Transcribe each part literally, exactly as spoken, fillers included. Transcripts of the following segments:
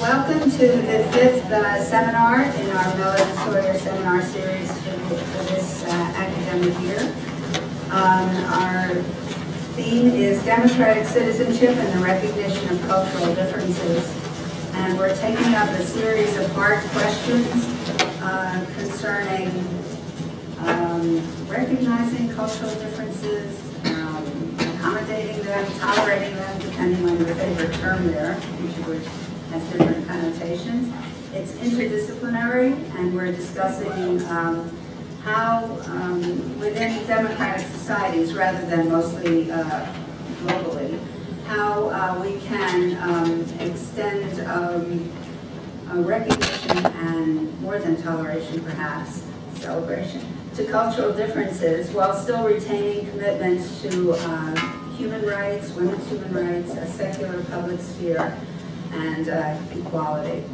Welcome to the fifth uh, seminar in our Mellon Sawyer Seminar series for, for this uh, academic year. Um, our theme is democratic citizenship and the recognition of cultural differences. And we're taking up a series of hard questions uh, concerning um, recognizing cultural differences, um, accommodating them, tolerating them, depending on your favorite term there, each of which has different connotations. It's interdisciplinary, and we're discussing um, how um, within democratic societies, rather than mostly uh, globally, how uh, we can um, extend um, a recognition and more than toleration, perhaps, celebration, to cultural differences while still retaining commitments to uh, human rights, women's human rights, a secular public sphere, and uh, equality.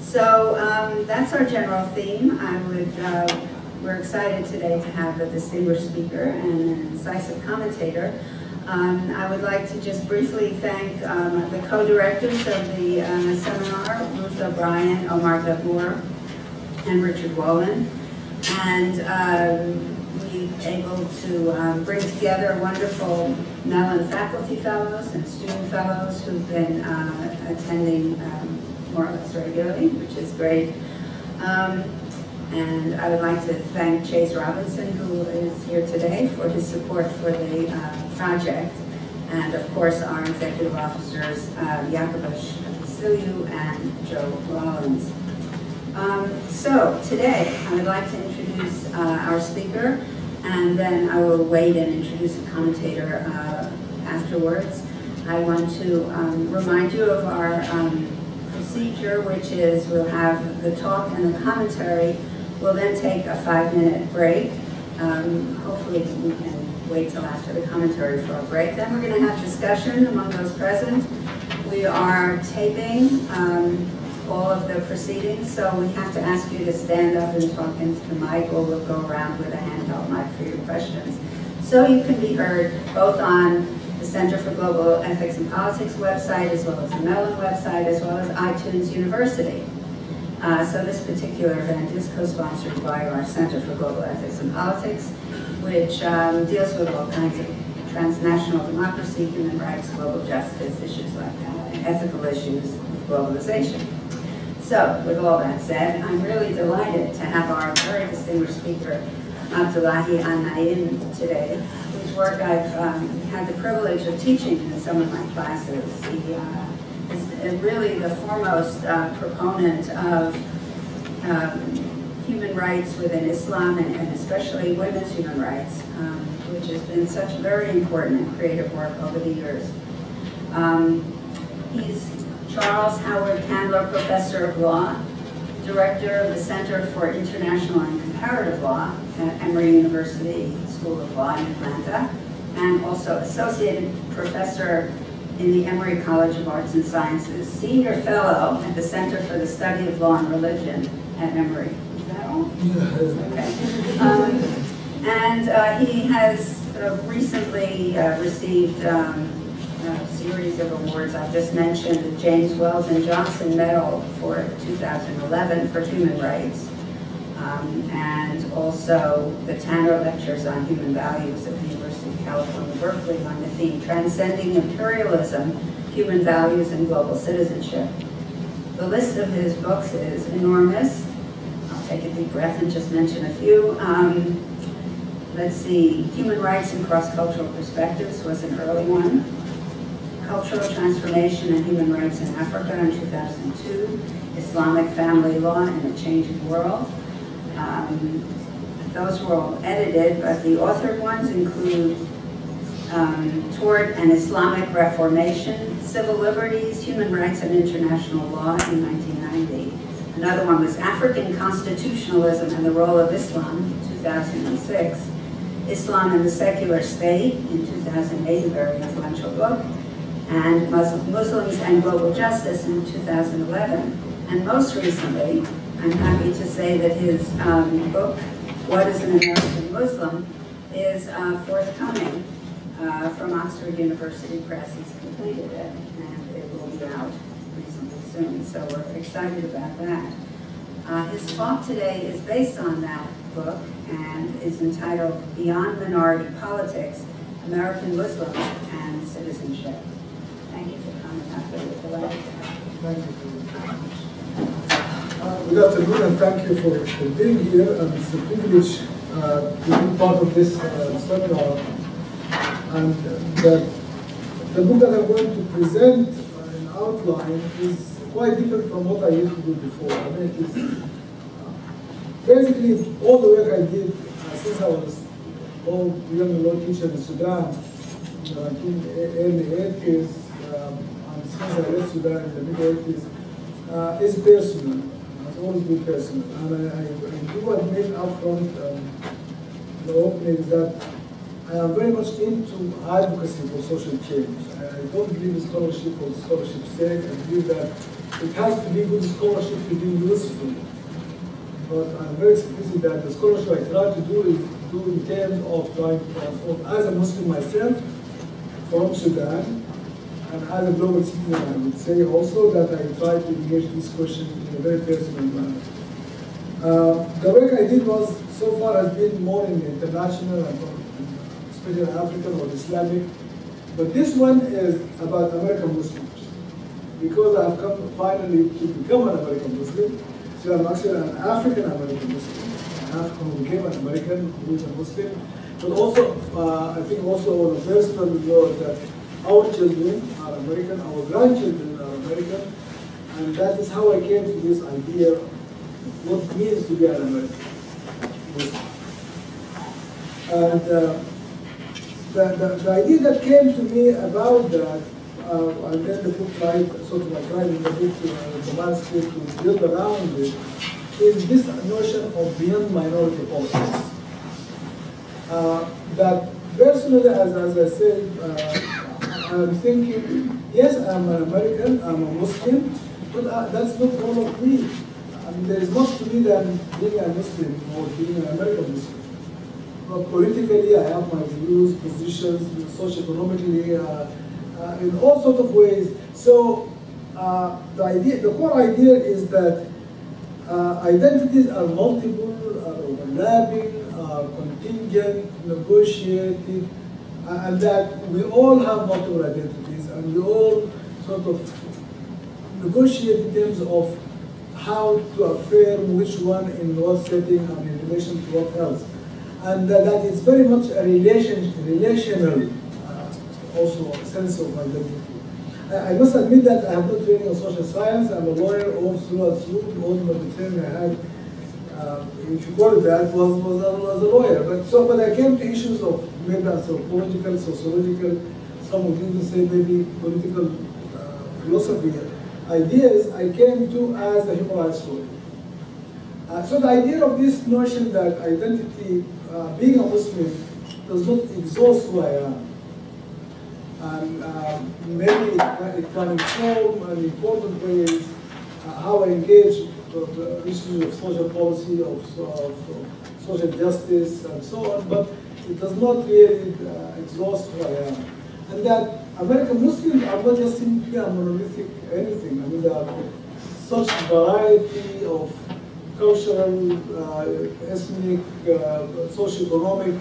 So um, that's our general theme. I would, uh, we're excited today to have a distinguished speaker and an incisive commentator. Um, I would like to just briefly thank um, the co-directors of the uh, seminar, Ruth O'Brien, Omar Dabur, and Richard Wolin. And um, we were able to um, bring together wonderful Mellon faculty fellows and student fellows who've been uh, attending um, more or less regularly, which is great. Um, and I would like to thank Chase Robinson, who is here today, for his support for the uh, project. And of course, our executive officers, uh, Jakobus Silyeuw and Joe Rollins. Um, so today, I would like to introduce uh, our speaker, and then I will wait and introduce the commentator uh, afterwards. I want to um, remind you of our um, procedure, which is we'll have the talk and the commentary. We'll then take a five-minute break. Um, hopefully we can wait till after the commentary for a break. Then we're going to have discussion among those present. We are taping um, all of the proceedings, so we have to ask you to stand up and talk into the mic, or we'll go around with a handheld mic for your questions. So you can be heard both on the Center for Global Ethics and Politics website, as well as the Mellon website, as well as iTunes University. Uh, so this particular event is co-sponsored by our Center for Global Ethics and Politics, which um, deals with all kinds of transnational democracy, human rights, global justice, issues like that, and ethical issues of globalization. So with all that said, I'm really delighted to have our very distinguished speaker, Abdullahi An-Na'im, today, whose work I've um, had the privilege of teaching in some of my classes. He uh, is really the foremost uh, proponent of um, human rights within Islam, and, and especially women's human rights, um, which has been such very important and creative work over the years. Um, he's Charles Howard Candler Professor of Law, Director of the Center for International and Comparative Law at Emory University School of Law in Atlanta, and also Associate Professor in the Emory College of Arts and Sciences, Senior Fellow at the Center for the Study of Law and Religion at Emory. Is that all? Okay. Um, and uh, he has uh, recently uh, received um, a series of awards. I just mentioned the James Wells and Johnson medal for two thousand eleven for human rights, um, and also the Tanner Lectures on Human Values at the University of California Berkeley on the theme Transcending Imperialism, Human Values and Global Citizenship. The list of his books is enormous. I'll take a deep breath and just mention a few. Um, let's see, Human Rights and Cross-Cultural Perspectives was an early one. Cultural Transformation and Human Rights in Africa in two thousand two, Islamic Family Law in a Changing World. Um, those were all edited, but the authored ones include um, Toward an Islamic Reformation, Civil Liberties, Human Rights and International Law in nineteen ninety. Another one was African Constitutionalism and the Role of Islam in two thousand six, Islam and the Secular State in two thousand eight, a very influential book, and Muslims and Global Justice in two thousand eleven. And most recently, I'm happy to say that his um, book, What is an American Muslim?, is uh, forthcoming uh, from Oxford University Press. He's completed it, and it will be out recently. soon, so we're excited about that. Uh, his talk today is based on that book and is entitled Beyond Minority Politics, American Muslims and Citizenship. Thank you for coming up with the lecture. Thank you very much. Uh, good afternoon, and thank you for, for being here. And it's a privilege uh, to be part of this uh, seminar. And the, the book that I'm going to present in outline is quite different from what I used to do before. I mean, it is, basically, all the work I did uh, since I was old young law teacher in Sudan in the nineteen eighties, um, and since I left Sudan in the mid eighties, uh, is personal. It's always been personal. And I, I, I do admit upfront um, the opening that I am very much into advocacy for social change. I don't believe in scholarship for scholarship's sake. I believe that it has to be good scholarship to be useful. But I'm very explicit that the scholarship I try to do is do in terms of trying to transform, as a Muslim myself from Sudan, and as a global citizen, I would say also that I try to engage this question in a very personal manner. Uh, the work I did was, so far, has been more in the international and especially African or Islamic, but this one is about American Muslims, because I've come finally to become an American Muslim. So I'm actually an African-American Muslim, an African who became an American, who is a Muslim. But also, uh, I think also the first one we know is that our children are American, our grandchildren are American, and that is how I came to this idea of what it means to be an American Muslim. And uh, the, the, the idea that came to me about that, Uh, and then the book tried, sort of like writing the book, uh, the landscape to build around it, is this notion of beyond minority politics. Uh, that personally, as, as I said, uh, I'm thinking, yes, I'm an American, I'm a Muslim, but uh, that's not all of me. I mean, there is more to me than being a Muslim or being an American Muslim. But politically, I have my views, positions, socioeconomically, uh, Uh, in all sorts of ways. So uh, the idea, the core idea is that uh, identities are multiple, are overlapping, are contingent, negotiated, uh, and that we all have multiple identities, and we all sort of negotiate in terms of how to affirm which one in what setting and in relation to what else. And uh, that is very much a relation, relational also a sense of identity. I, I must admit that I have no training in social science. I'm a lawyer all through and through. All the training I had, uh, if you call it that, was, was, a, was a lawyer. But so, but I came to issues of maybe anthropological, sociological, some would even say maybe political uh, philosophy ideas I came to as a human rights lawyer. Uh, so the idea of this notion that identity, uh, being a Muslim, does not exhaust who I am. And uh, maybe it, it can inform in important ways uh, how I engage with the issues of social policy, of, of, of social justice, and so on, but it does not really uh, exhaust who I am. And that American Muslims are not just simply a monolithic anything. I mean, there are such variety of cultural, uh, ethnic, uh, socioeconomic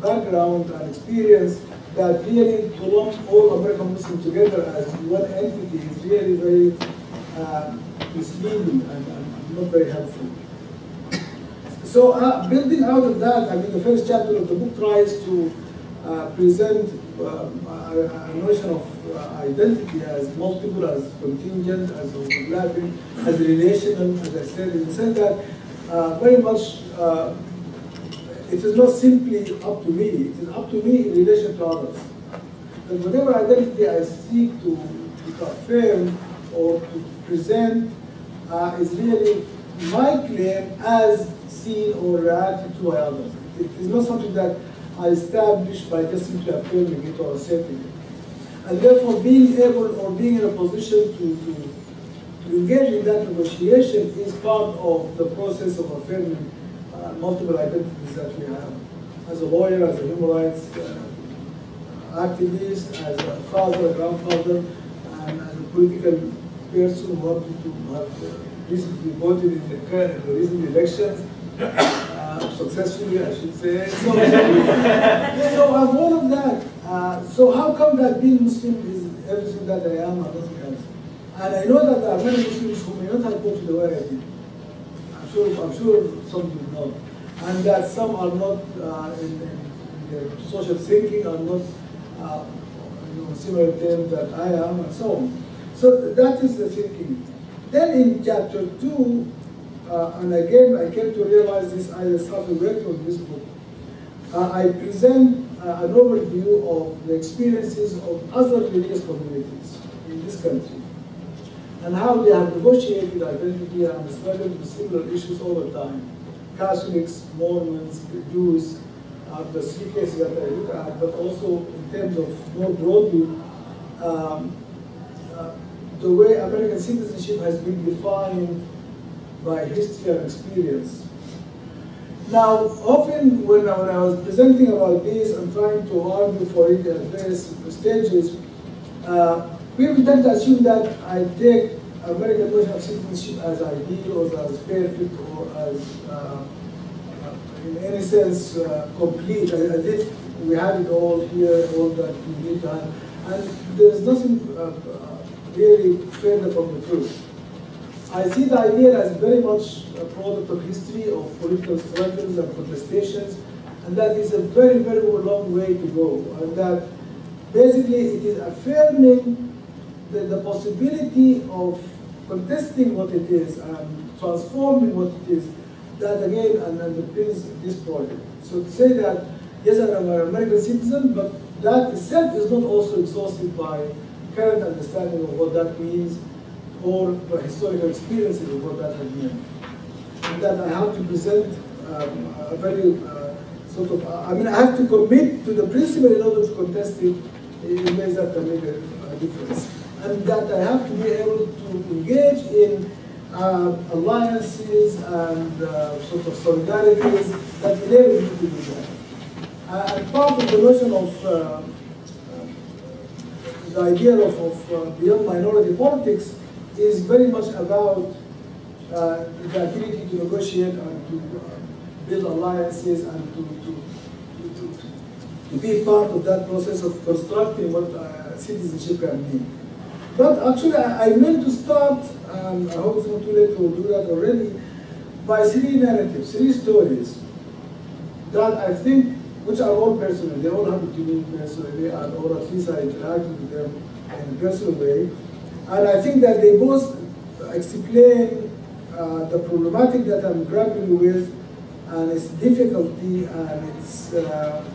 background and experience that really to lump all American Muslims together as one entity is really very uh, misleading and, and not very helpful. So uh, building out of that, I mean, the first chapter of the book tries to uh, present um, a, a notion of uh, identity as multiple, as contingent, as overlapping, as relational, as I said, in the sense that uh, very much uh, it is not simply up to me, it is up to me in relation to others. And whatever identity I seek to, to affirm or to present uh, is really my claim as seen or reacted to by others. It, it is not something that I establish by just simply affirming it or accepting it. And therefore being able or being in a position to, to, to engage in that negotiation is part of the process of affirming Uh, multiple identities that we have. As a lawyer, as a human rights uh, activist, as a father, a grandfather, and as a political person wanted to have recently voted in the, in the recent elections, uh, successfully, I should say. So, so, so I have all of that. Uh, so how come that being Muslim is everything that I am and nothing else? And I know that there are many Muslims who may not have voted the way I did. I'm sure, I'm sure some do not. And that some are not uh, in, in their social thinking, are not uh, you know, similar to them that I am, and so on. So that is the thinking. Then in chapter two, uh, and again I came to realize this, I started working on this book. Uh, I present uh, an overview of the experiences of other religious communities in this country, and how they have negotiated identity and struggled with similar issues over time. Catholics, Mormons, Jews are the three cases that I look at, but also in terms of more broadly, um, uh, the way American citizenship has been defined by history and experience. Now, often when I, when I was presenting about this and trying to argue for it at various stages, uh, people tend to assume that I take American notion of citizenship as ideal, or as perfect, or as, uh, in any sense, uh, complete. I, I think we have it all here, all that we need to have. And there's nothing uh, really further from the truth. I see the idea as very much a product of history, of political struggles and protestations, and that is a very, very long way to go. And that basically it is affirming The, the possibility of contesting what it is and transforming what it is, that again underpins this project. So to say that, yes, I'm an American citizen, but that itself is not also exhausted by current understanding of what that means or by historical experiences of what that has meant. And that I have to present um, a very uh, sort of, I mean, I have to commit to the principle in order to contest it in ways that can make a, a difference. And that I have to be able to engage in uh, alliances and uh, sort of solidarities that enable me to do that. Uh, and part of the notion of uh, uh, the idea of, of uh, beyond minority politics is very much about uh, the ability to negotiate and to uh, build alliances and to, to, to, to be part of that process of constructing what uh, citizenship can mean. But actually, I, I meant to start, and I hope it's not too late to do that already, by three narratives, three stories that I think, which are all personal, they all happen to me personally, and or at least I interact with them in a personal way. And I think that they both explain uh, the problematic that I'm grappling with, and its difficulty, and its uh,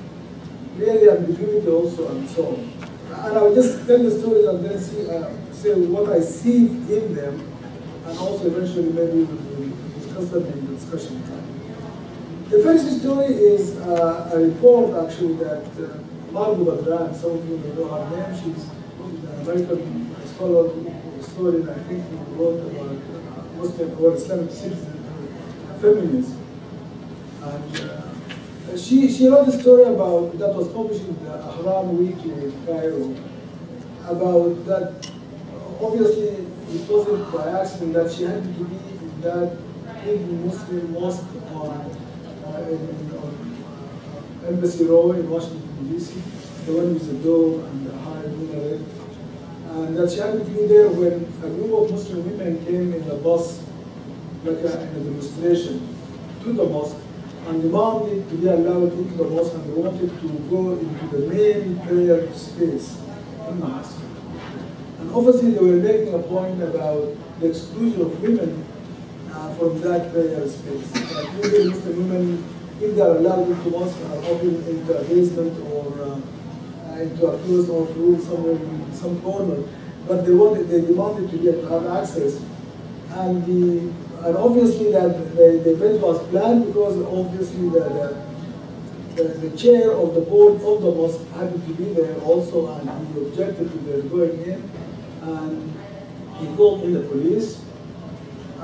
really ambiguity also, and so on. And I will just tell the stories and then see, uh, say what I see in them, and also eventually maybe we'll discuss them in the discussion time. The first story is uh, a report actually that uh, Marlouba Grant, some of you may know her name, she's an American scholar, historian, I think, who wrote about Muslim or Islamic citizen feminism. And, uh, She, she wrote a story about, that was published in the Haram Weekly in Cairo, about that, obviously it wasn't by accident that she had to be in that big Muslim mosque on, uh, in, in, on uh, Embassy Row in Washington D C, the one with the dome and the high minaret, and that she had to be there when a group of Muslim women came in a bus, like a, in a demonstration, to the mosque, and demanded to be allowed into the mosque, and they wanted to go into the main prayer space in the mosque. And obviously they were making a point about the exclusion of women uh, from that prayer space. That usually Muslim women, if they are allowed into the mosque, are often into a basement or uh, into a closed-off room somewhere in some corner. But they wanted, they demanded to get to have access, and the And obviously that the, the event was planned because obviously the, the, the chair of the board of the mosque happened to be there also, and he objected to their going in, and he called in the police,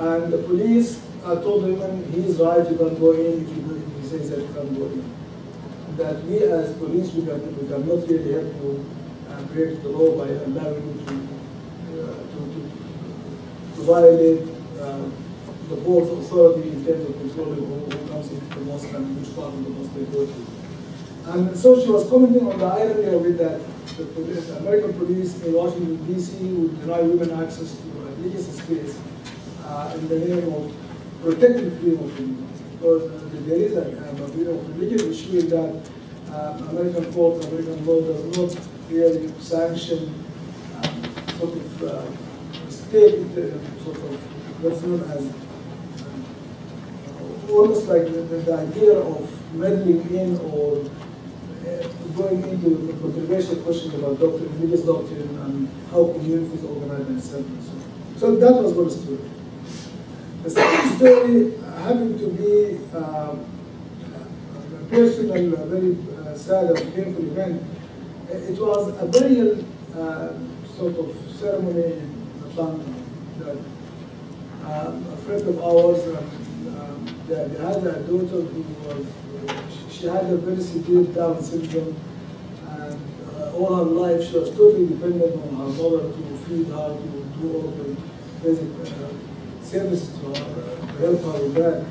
and the police uh, told him, he is right, you can go in, if you if he says that you can go in. That we as police, we cannot we can really help you uh, break the law by allowing you to, uh, to, to violate uh, the board's authority in terms of controlling who comes into the mosque and which part of the mosque they go to. And so she was commenting on the irony of it that the police, American police in Washington D C would deny women access to religious space uh, in the name of protecting freedom of religion. Because uh, there is a, a freedom of religion issue that uh, American courts, American law does not really sanction um, sort of uh, state uh, sort of what's known as uh, almost like the, the idea of meddling in or going into the controversial question about doctrine, religious doctrine, and how communities organize themselves and so on. So that was one story. The second story happened to be uh, a personal, a very uh, sad and painful event. It was a burial uh, sort of ceremony in Atlanta that uh, a friend of ours, and, um, they, they had a daughter who was she had a very severe Down syndrome, and uh, all her life she was totally dependent on her mother to feed her, to do all the basic uh, services to her, uh, to help her with that.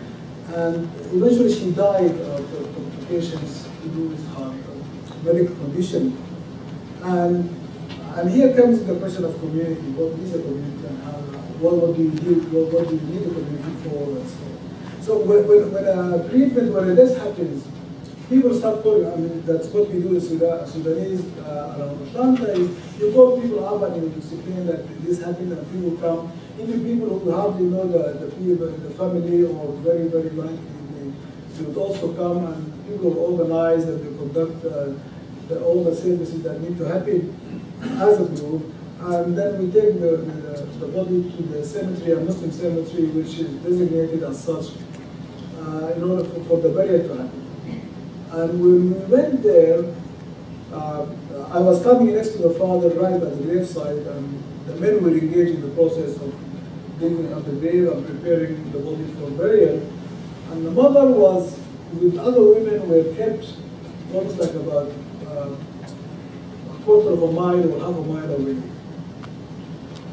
And eventually she died of uh, complications to do with her medical condition. And and here comes the question of community. What is a community, and how, what, what do you need? What, what do you need a community for? And so on. So when when, when a treatment, when a death happens, people start calling. I mean, that's what we do in Sudan, Sudanese uh, around Atlanta. Is you call people up and you explain that this happened, and people come. Even people who hardly know the the, people, the family, or very very likely they would also come, and people organize and they conduct uh, the, all the services that need to happen as a group. And then we take the, the, the body to the cemetery, a Muslim cemetery, which is designated as such, uh, in order for, for the burial to happen. And when we went there, uh, I was coming next to the father right at the graveside, and the men were engaged in the process of digging up the grave and preparing the body for burial. And the mother was, with other women, were kept almost like about uh, a quarter of a mile or half a mile away.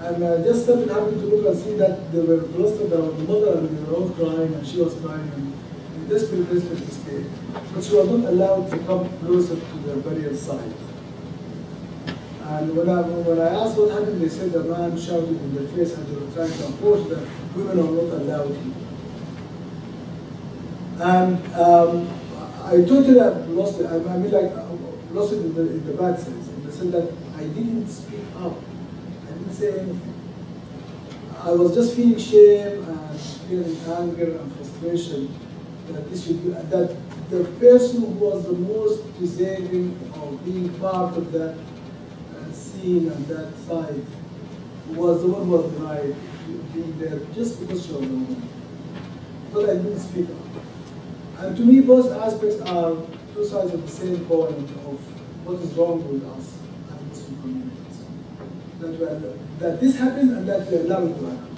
And I just started having to look and see that they were clustered around the mother, and they were all crying, and she was crying, and in desperate, desperate state. But she was not allowed to come closer to the burial site. And when I, when I asked what happened, they said the man shouted in their face and they were trying to enforce that women are not allowed here. And um, I totally lost it. I mean, like, lost it in the, in the bad sense. In the sense that I didn't speak up. I didn't say anything. I was just feeling shame and feeling anger and frustration that this should be, that the person who was the most deserving of being part of that uh, scene and that side was the one who was denied being there just because she was a woman. But I didn't speak up. And to me, both aspects are two sides of the same coin of what is wrong with us and Muslim communities. That, when, that this happens and that we allow it to happen.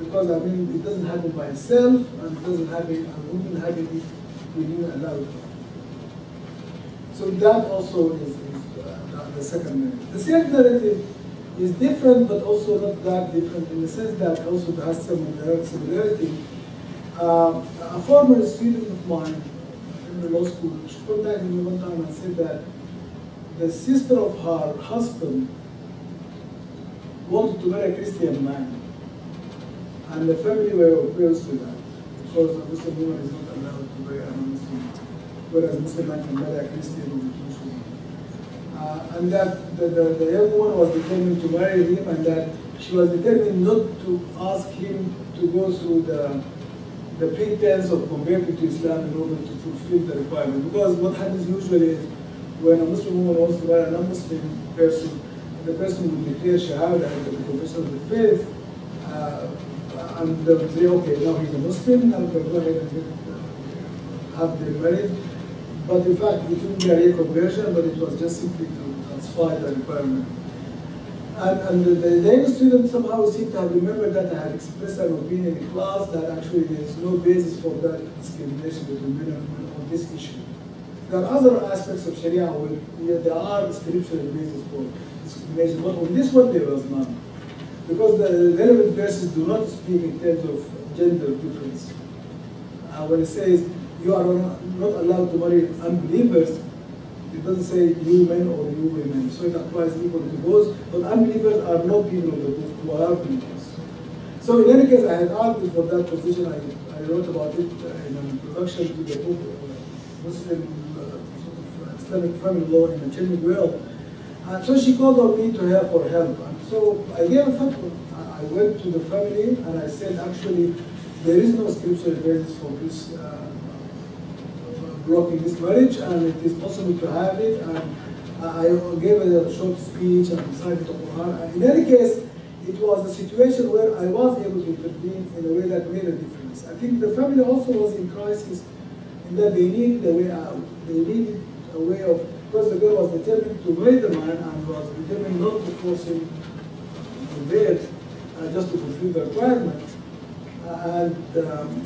Because, I mean, it doesn't happen by itself, and it doesn't happen, and wouldn't happen if we didn't allow it. So that also is, is uh, the second narrative. The second narrative is different, but also not that different, in the sense that also has some similarity. Uh, a former student of mine in the law school, she contacted me one time and said that the sister of her husband wanted to marry a Christian man. And the family were opposed to that, because a Muslim woman is not allowed to marry a Muslim, whereas Muslim man can marry a Christian or a Jewish woman. Uh, and that the, the, the young woman was determined to marry him, and that she was determined not to ask him to go through the, the pretense of converting to Islam in order to fulfill the requirement. Because what happens usually is when a Muslim woman wants to marry a non-Muslim person, the person will declare shahada as the profession of the faith. Uh, And they would say, okay, now he's a Muslim, and they go ahead and have their marriage. But in fact, it wouldn't be a reconversion, but it was just simply to satisfy the requirement. And, and the, the Danish students somehow seem to have remembered that I had expressed an opinion in class that actually there is no basis for that discrimination between men and women on this issue. There are other aspects of Sharia where yeah, there are scriptural basis for discrimination, but on this one there was none. because the relevant verses do not speak in terms of gender difference. Uh, when it says you are not allowed to marry unbelievers, it doesn't say you men or you women, so it applies equally to both. But unbelievers are no people of the book who are believers. So in any case, I had argued for that position. I, I wrote about it in an introduction to the book, uh, Muslim uh, Islamic family law in a changing world. And so she called on me to her for help. And so I gave a fatwa. I went to the family and I said, actually, there is no scriptural basis for this uh, blocking this marriage, and it is possible to have it. And I gave a short speech and cited the Quran. In any case, it was a situation where I was able to intervene in a way that made a difference. I think the family also was in crisis in that they needed a way out. They needed a way of, because the girl was determined to marry the man and was determined not to force him to bed uh, just to fulfill the requirement. And um,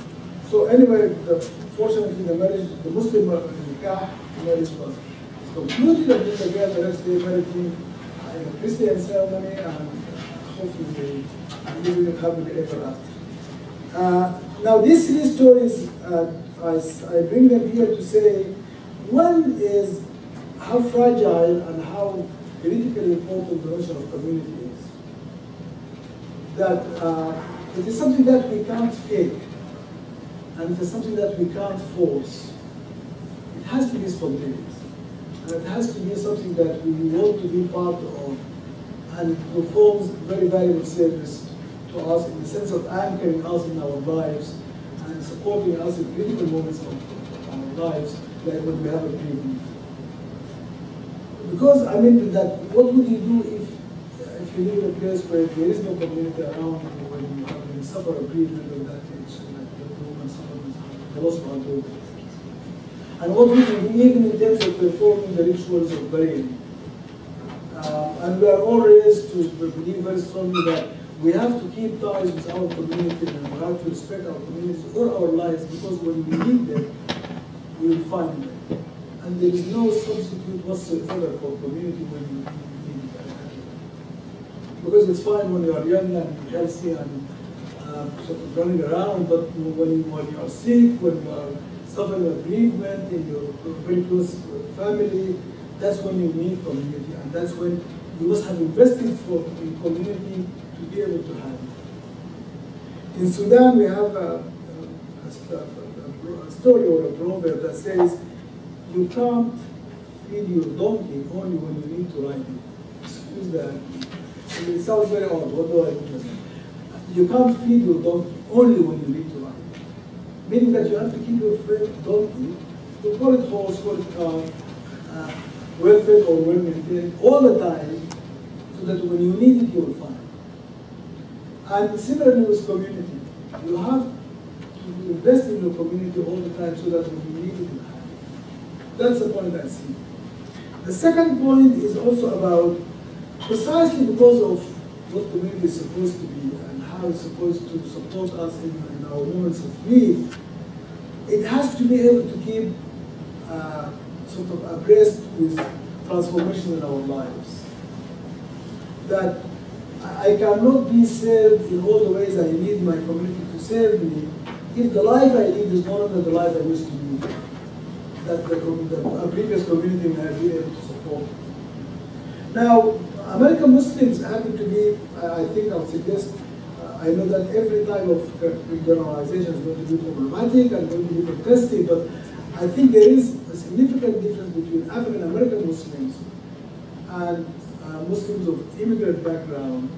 so anyway, the, fortunately the marriage, the Muslim nikah marriage was concluded, and then the girl the next day married him in a Christian ceremony, and hopefully they will happen ever after. Uh, now these three stories, uh, I, I bring them here to say, one is how fragile and how critically important the notion of community is. That uh, it is something that we can't fake, and it is something that we can't force. It has to be spontaneous, and it has to be something that we want to be part of, and it performs very valuable service to us in the sense of anchoring us in our lives and supporting us in critical moments of our lives, like when we have a dream. Because I mean that, what would you do if, if you live in a place where there is no community around you, when you, when you suffer a bereavement of that age, like the woman suffers the loss of her daughter? And what would you do even in terms of performing the rituals of burial? Uh, and we are all raised to believe very strongly that we have to keep ties with our community, and we have to respect our communities for our lives, because when we need them, we will find them. And there is no substitute whatsoever for community when you need it. Because it's fine when you are young and healthy and uh, sort of running around, but when you, when you are sick, when you are suffering a bereavement in your very close family, that's when you need community, and that's when you must have invested for in community to be able to have it. In Sudan, we have a, a, a story or a proverb that says, you can't feed your donkey only when you need to ride it. Excuse that. It sounds very odd. What do I mean? You can't feed your donkey only when you need to ride it. Meaning that you have to keep your friend donkey, you call it horse, call it cow, uh, well fed or well maintained, all the time, so that when you need it, you will find it. And similarly with community, you have to invest in your community all the time so that when you need it, you have it. That's the point I see. The second point is also about, precisely because of what community is supposed to be and how it's supposed to support us in, in our moments of need, it has to be able to keep uh, sort of abreast with transformation in our lives. That I cannot be saved in all the ways I need my community to save me if the life I lead is not under the life I used to live. That the, the previous community may have been able to support. Now, American Muslims happen to be, I think I'll suggest, uh, I know that every type of generalization is going to be problematic and going to be contested, but I think there is a significant difference between African American Muslims and uh, Muslims of immigrant background,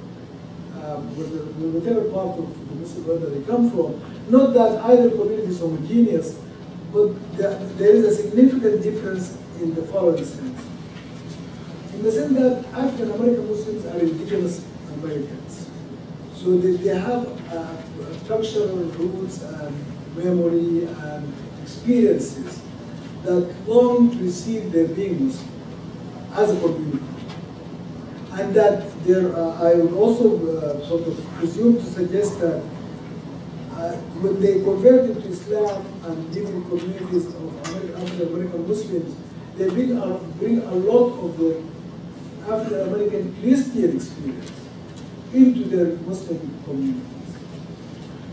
uh, whatever part of the Muslim world that they come from. Not that either community is homogeneous, but there is a significant difference in the following sense. In the sense that African American Muslims are indigenous Americans. So they, they have uh, structural roots and memory and experiences that long precede their being Muslim as a community. And that there, uh, I would also uh, sort of presume to suggest that Uh, when they converted to Islam and living communities of African American Muslims, they bring a, bring a lot of the African American Christian experience into their Muslim communities,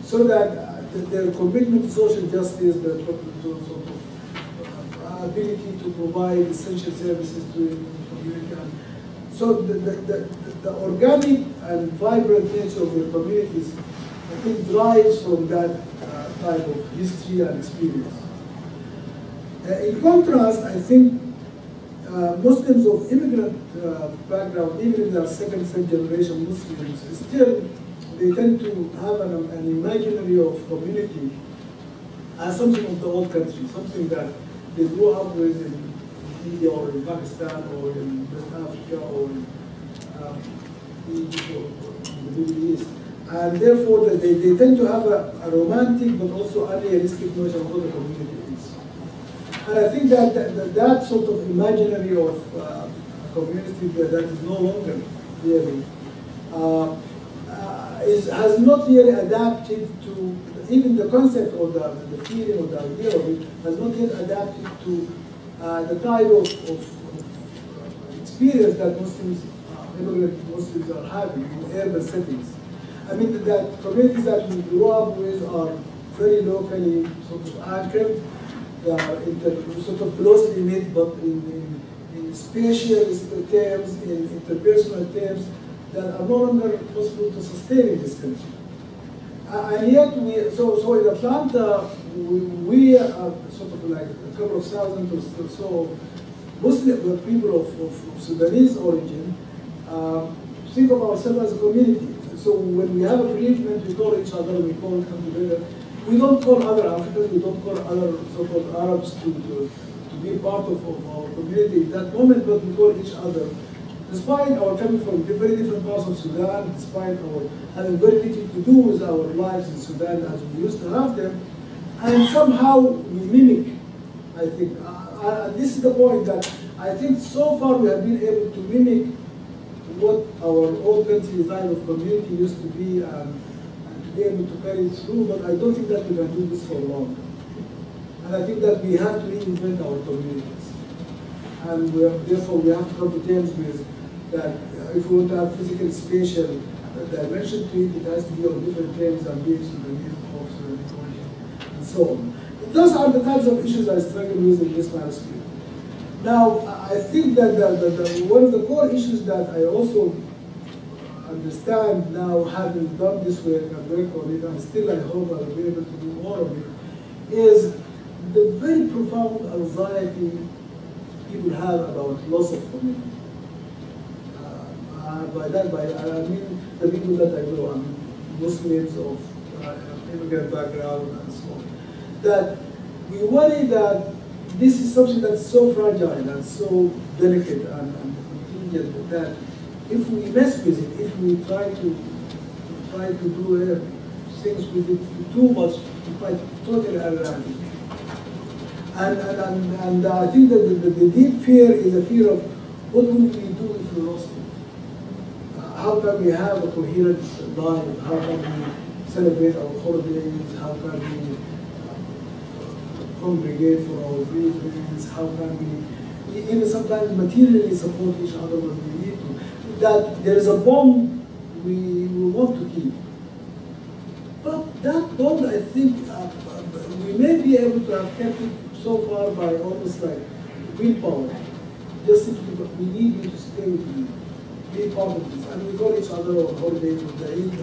so that uh, their commitment to social justice, their uh, ability to provide essential services to the community. So the, the, the, the organic and vibrant nature of their communities, I think, derives from that uh, type of history and experience. Uh, in contrast, I think uh, Muslims of immigrant uh, background, even if they are second, third generation Muslims, still they tend to have an, an imaginary of community as something of the old country, something that they grew up with in India or in Pakistan or in West Africa or in, um, in the Middle East. And therefore, they, they tend to have a, a romantic but also unrealistic notion of what the community is. And I think that that, that sort of imaginary of uh, community that, that is no longer really uh, uh, is, has not really adapted to, even the concept or the, the feeling or the idea of it has not yet adapted to uh, the type of, of, of experience that Muslims, uh, immigrant Muslims are having in urban settings. I mean, that communities that we grew up with are very locally sort of anchored. They are inter sort of closely knit, but in, in, in spatial terms, in interpersonal terms, that are no longer possible to sustain in this country. Uh, and yet, we so so in Atlanta, we, we are sort of like a couple of thousand or so Muslim people of, of, of Sudanese origin. Uh, think of ourselves as a community. So when we have a bereavement, we call each other, we call come together. We don't call other Africans, we don't call other so-called Arabs to, to, to be part of, of our community in that moment, but we call each other. Despite our coming from very different parts of Sudan, despite our having very little to do with our lives in Sudan as we used to have them, and somehow we mimic, I think. Uh, and this is the point that I think so far we have been able to mimic what our old country type of community used to be and, and to be able to carry it through, but I don't think that we can do this for long. And I think that we have to reinvent our communities. And we have, therefore we have to come to terms with that if we want to have physical, spatial dimension to it, it has to be on different terms and be Sudanese, and so on. Those are the types of issues I struggle with in this manuscript. Now, I think that the, the, the, one of the core issues that I also understand now, having done this work and worked on it, and still I hope I will be able to do more of it, is the very profound anxiety people have about loss of community. Uh, by that, by I mean the people that I know, I mean Muslims of uh, immigrant background and so on. That we worry that this is something that's so fragile and so delicate and, and contingent that if we mess with it, if we try to try to do uh, things with it too much, it might totally unravel. And, and, and, and I think that the, the, the deep fear is a fear of what would we do if we lost it? Uh, how can we have a coherent life? How can we celebrate our holidays? How can we congregate for our bereavements? How can we even sometimes materially support each other when we need to? That there is a bond we, we want to keep. But that bond, I think, uh, we may be able to have kept it so far by almost like willpower. Just simply, we need you to stay with me, be part of this. And we call each other on holidays with the Eid. A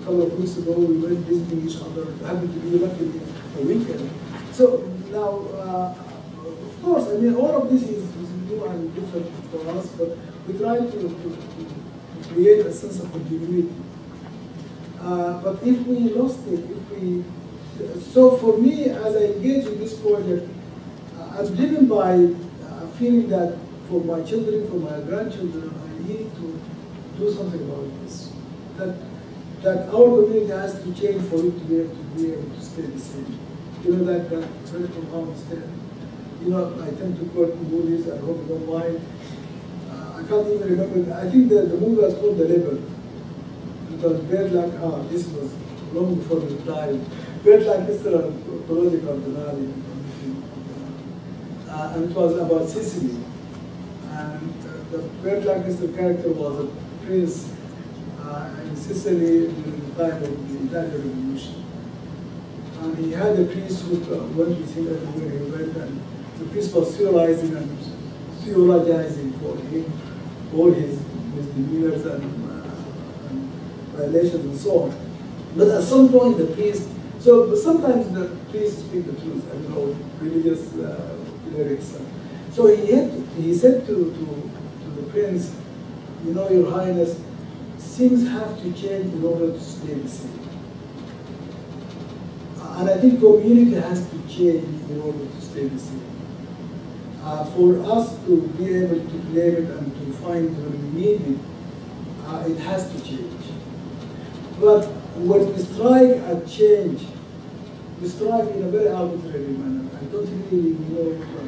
couple of weeks ago, we went visiting each other, happened to be lucky a weekend. So now, uh, of course, I mean, all of this is, is new and different for us, but we try to, to, to create a sense of continuity. Uh, but if we lost it, if we, so for me, as I engage in this project, uh, I'm driven by uh, feeling that for my children, for my grandchildren, I need to do something about this. That, that our community has to change for it to be able to, be able to stay the same. You know, that, that very profound step. You know, I tend to quote movies, I hope you don't mind. Uh, I can't even remember. I think that the movie was called The Leper. It was bad luck, ah, this was long before the time. Bad luck is a parodic of Denali. And it was about Sicily. And uh, the bad luck is the character was a prince uh, uh, in Sicily during the time of the Italian Revolution. And he had a priest who went with him everywhere he went, and the priest was theorizing and theologizing for him, all his misdemeanors and, uh, and violations and so on. But at some point the priest, so sometimes the priests speak the truth, I don't know, religious uh, lyrics. So he, had, he said to, to, to the prince, you know, Your Highness, things have to change in order to stay the same. And I think community has to change in order to stay the same. Uh, for us to be able to claim it and to find what we need it, uh, it has to change. But when we strive at change, we strive in a very arbitrary manner. I don't really know what.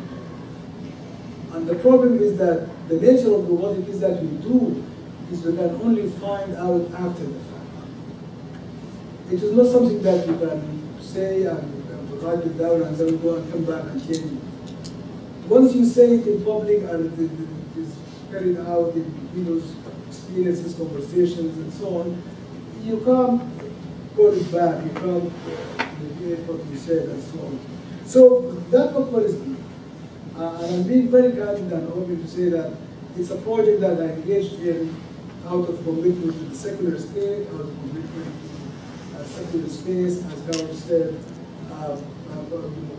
And the problem is that the nature of what it is that we do is we can only find out after the fact. It is not something that you can say and write it down and then go and come back and change it. Once you say it in public and it is carried out in people's experiences, conversations, and so on, you can't call it back, you can't repeat what you said, and so on. So that worries me. Uh, and I'm being very candid and open to say that it's a project that I engaged in out of commitment to the secular state, out of commitment to the space, as Carol said, uh,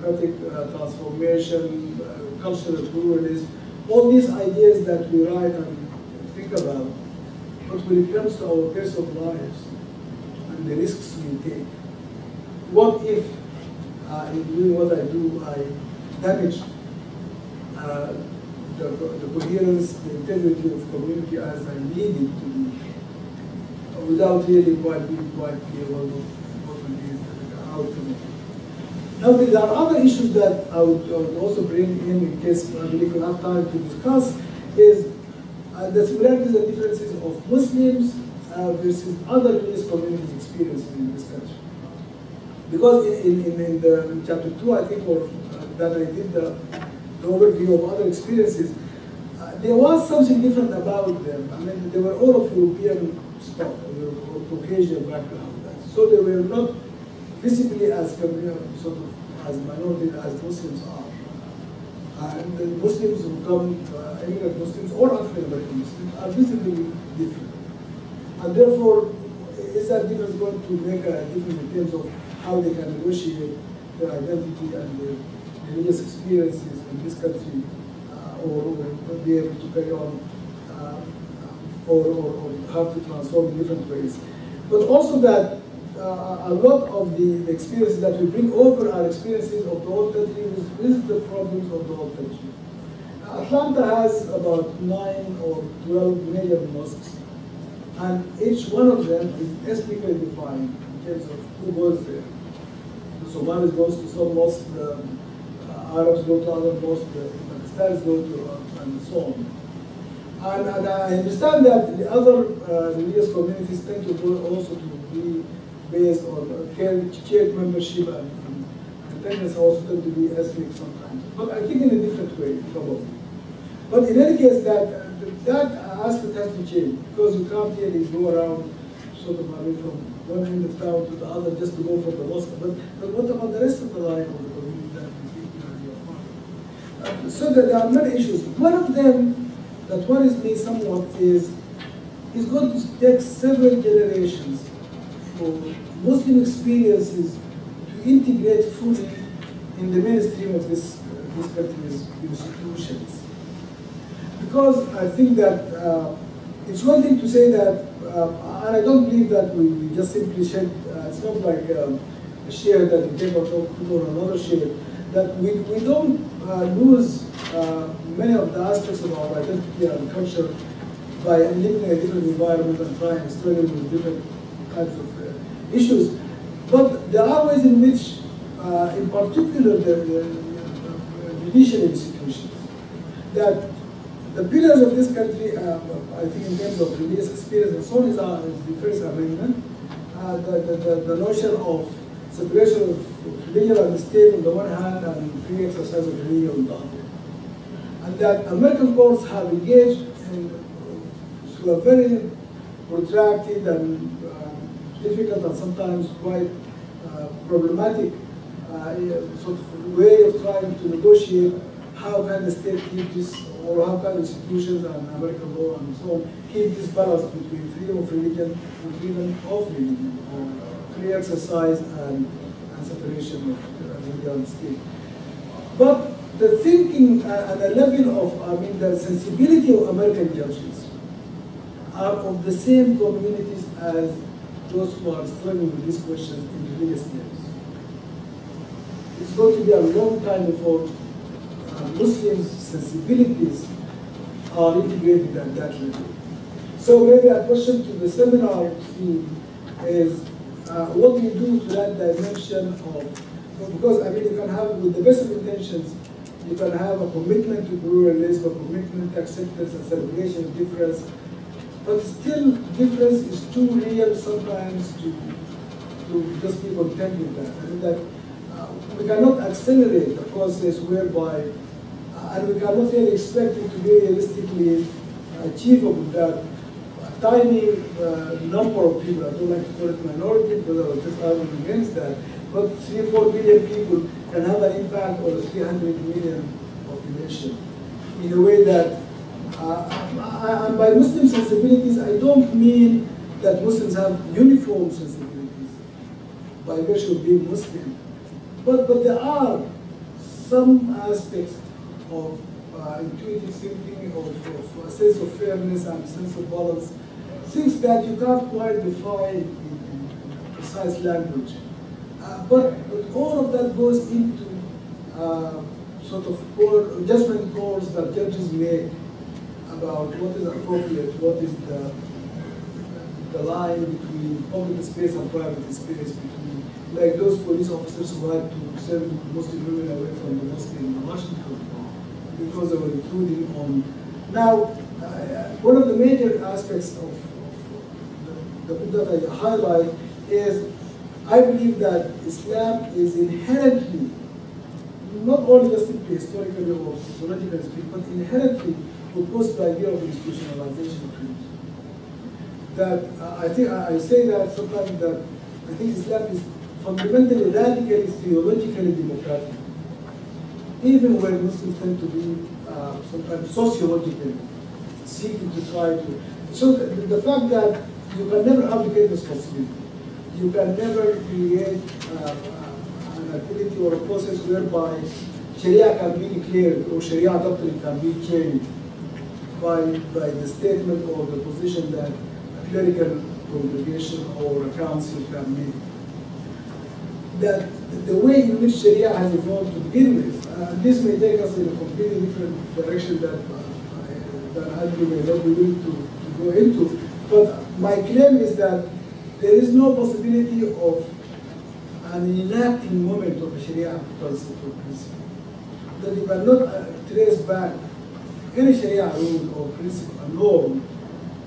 democratic uh, transformation, uh, cultural pluralism, all these ideas that we write and think about, but when it comes to our personal lives and the risks we take, what if uh, in doing what I do, I damage uh, the, the coherence, the integrity of community as I need it to be? Without really quite being quite clear what will be the outcome. Now, there are other issues that I would, I would also bring in, in case I believe we have time to discuss, is uh, the similarities and differences of Muslims uh, versus other religious communities' experiences in this country. Because in, in, in, the, in chapter two, I think, or uh, that I did the, the overview of other experiences, uh, there was something different about them. I mean, they were all of European stock, Caucasian background. So they were not visibly as sort of as minority as Muslims are. And the Muslims who come, uh, immigrant Muslims or African American Muslims, are visibly different. And therefore, is that difference going to make a difference in terms of how they can negotiate their identity and their religious experiences in this country, uh, or, or be able to carry on? Uh, Or, or, or have to transform in different ways. But also that uh, a lot of the experiences that we bring over are experiences of the whole country with, with the problems of the whole country. Atlanta has about nine or twelve major mosques, and each one of them is ethnically defined in terms of who goes there. The Somalis goes to some mosques, the Arabs go to other mosques, the Pakistanis go to uh, and so on. And, and I understand that the other uh, religious communities tend to go also to be based on church membership, and, and attendance also tend to be ethnic sometimes. But I think in a different way, probably. But in any case, that that aspect has to change, because you can't really go around sort of, I mean, from one end of town to the other just to go for the mosque. But, but what about the rest of the life of the community that we think we are here? So there are many issues. One of them that worries me somewhat is it's going to take several generations for Muslim experiences to integrate fully in the mainstream of this, uh, this country's institutions. Because I think that uh, it's one thing to say that, uh, and I don't believe that we, we just simply shared, uh, it's not like um, a share that we take out or another share, that we, we don't uh, lose Uh, many of the aspects of our identity and culture by living in a different environment and trying to struggle with different kinds of uh, issues. But there are ways in which, uh, in particular, the, the, the judicial institutions, that the pillars of this country, uh, I think in terms of religious experience and so on, is, our, is the First Amendment, uh, the, the, the, the notion of separation of religion and the state on the one hand and free exercise of religion on the other. And that American courts have engaged in, through a very protracted and uh, difficult and sometimes quite uh, problematic uh, sort of way of trying to negotiate how can the state keep this, or how can institutions and American law and so on keep this balance between freedom of religion and freedom of religion, or free exercise and, and separation of religion and state. But the thinking and the level of, I mean, the sensibility of American judges are of the same communities as those who are struggling with these questions in religious terms. It's going to be a long time before Muslim sensibilities are integrated at that level. So maybe a question to the seminar team is, uh, what do you do to that dimension of, because I mean you can have, with the best of intentions, you can have a commitment to pluralism, a commitment to acceptance and celebration of difference, but still difference is too real sometimes to, to just be content with that. I mean that uh, we cannot accelerate the process whereby and we cannot really expect it to be realistically achievable that a tiny uh, number of people, I don't like to call it minority because I was just arguing against that, but three, four million people can have an impact on the three hundred million population in a way that, uh, and by Muslim sensibilities, I don't mean that Muslims have uniform sensibilities by virtue of being Muslim, but, but there are some aspects of uh, intuitive thinking, of, of a sense of fairness and a sense of balance, things that you can't quite define in, in precise language. Uh, but, but all of that goes into uh, sort of core, judgment calls that judges make about what is appropriate, what is the, the line between public space and private space, between, like those police officers who had to send Muslim women away from the mosque in Washington, because they were intruding on. Now, uh, one of the major aspects of, of the, the book that I highlight is, I believe that Islam is inherently, not only just simply historically or sociologically speaking, but inherently opposed to the idea of institutionalization of religion. That uh, I think I, I say that sometimes that I think Islam is fundamentally, radically, theologically democratic, even when Muslims tend to be uh, sometimes sociologically seeking to try to. So the, the fact that you can never abdicate responsibility, you can never create uh, an ability or a process whereby Sharia can be declared or Sharia doctrine can be changed by, by the statement or the position that a clerical congregation or a council can make. That the way in which Sharia has evolved to begin with, uh, this may take us in a completely different direction that, uh, that Andrew may not be willing to, to go into, but my claim is that there is no possibility of an enacting moment of a Sharia principle. That you cannot uh, trace back any Sharia rule or principle, norm,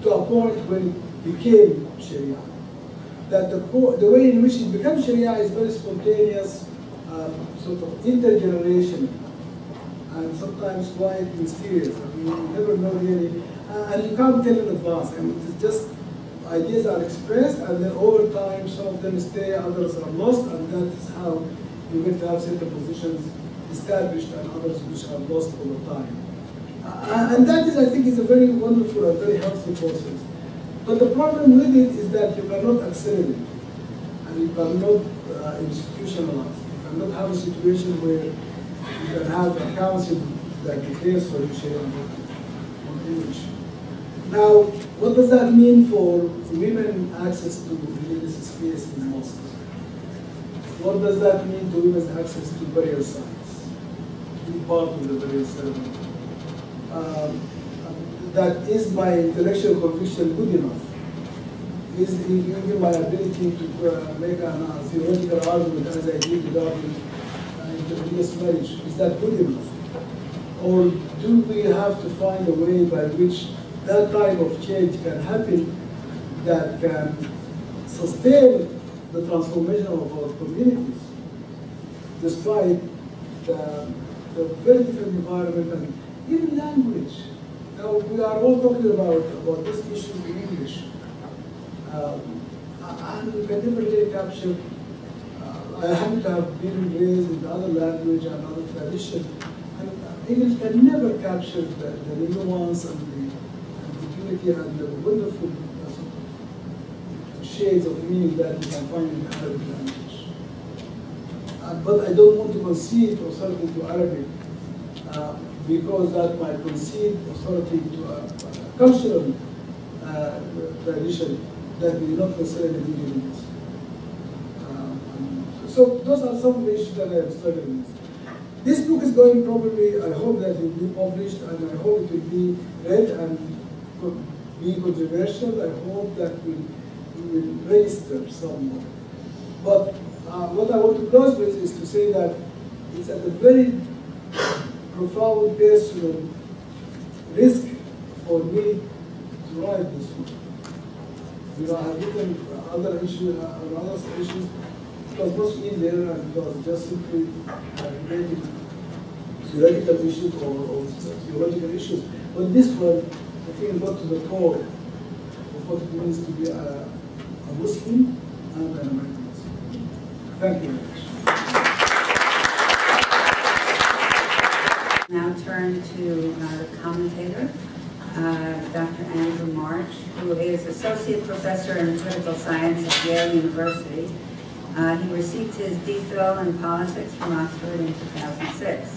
to a point when it became Sharia. That the, the way in which it becomes Sharia is very spontaneous, um, sort of intergenerational, and sometimes quite mysterious. I mean, you never know really, uh, and you can't tell in advance. I mean, it's just ideas are expressed, and then over time, some of them stay, others are lost, and that is how you get to have certain positions established and others which are lost over time. Uh, and that is, I think, is a very wonderful and very healthy process. But the problem with it is that you cannot accelerate and you cannot uh, institutionalize. You cannot have a situation where you can have a council that declares for each other on image. Now, what does that mean for women access to religious space in mosques? What does that mean to women's access to burial sites? Being part of the burial ceremony. Um, That is my intellectual conviction good enough? Is it my ability to uh, make an uh, theoretical argument as I did regarding uh, interreligious marriage? Is that good enough? Or do we have to find a way by which that type of change can happen that can sustain the transformation of our communities despite the, the very different environment and even language? Now, we are all talking about, about these issues in English, and you can never take capture. Uh, I happen to have been raised in another language and another tradition, and English can never capture the, the nuance and the, and the beauty and the wonderful uh, sort of shades of meaning that you can find in Arabic language. Uh, but I don't want to concede authority to Arabic, uh, because that might concede authority to a, a cultural uh, tradition that we do not necessarily need in this. So those are some issues that I have studied in this. This book is going probably, I hope that it will be published, and I hope it will be read and be controversial. I hope that it will, will register somewhat. But uh, what I want to close with is to say that it's at a very profound personal risk for me to write this book. You know, I have written other issues, uh, other issues. It was much easier, and it was just simply related uh, theoretical issues or, or theological issues. But this one, I think, got to the core of what it means to be a, a Muslim and an American Muslim. Thank you very much. Now turn to our commentator, uh, Doctor Andrew March, who is Associate Professor in Political Science at Yale University. Uh, he received his DPhil in Politics from Oxford in two thousand six.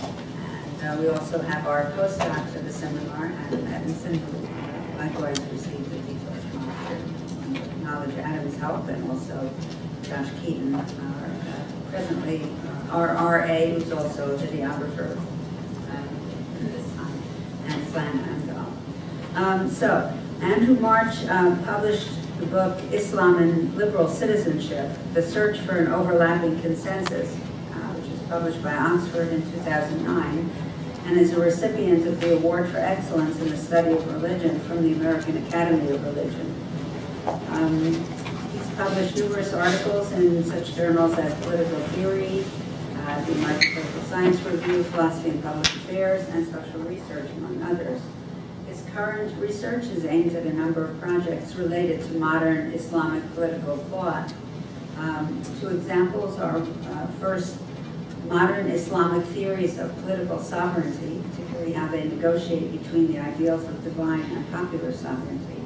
And uh, we also have our postdoc for the seminar, Adam Edmondson, who likewise received the DPhil from Oxford. Knowledge of Adam's help, and also Josh Keaton, our, uh, presently our R A, who's also a videographer uh, in this time, and Flan Andal. Um, so, Andrew March uh, published the book Islam and Liberal Citizenship, The Search for an Overlapping Consensus, uh, which was published by Oxford in two thousand nine, and is a recipient of the Award for Excellence in the Study of Religion from the American Academy of Religion. Um, he's published numerous articles in such journals as Political Theory, uh, the American Political Science Review, Philosophy and Public Affairs, and Social Research, among others. Current research is aimed at a number of projects related to modern Islamic political thought. Um, two examples are, uh, first, modern Islamic theories of political sovereignty, particularly how they negotiate between the ideals of divine and popular sovereignty.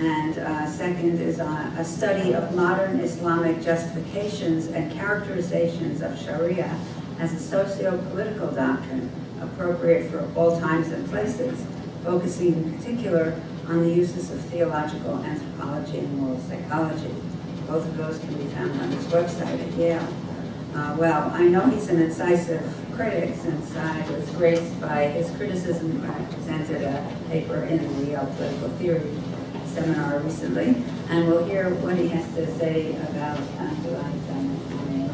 And uh, second is uh, a study of modern Islamic justifications and characterizations of Sharia as a socio-political doctrine appropriate for all times and places, focusing in particular on the uses of theological anthropology and moral psychology. Both of those can be found on his website at Yale. Uh, well, I know he's an incisive critic, since I was graced by his criticism when I presented a paper in the Yale Political Theory seminar recently, and we'll hear what he has to say about Abdullahi An-Na'im.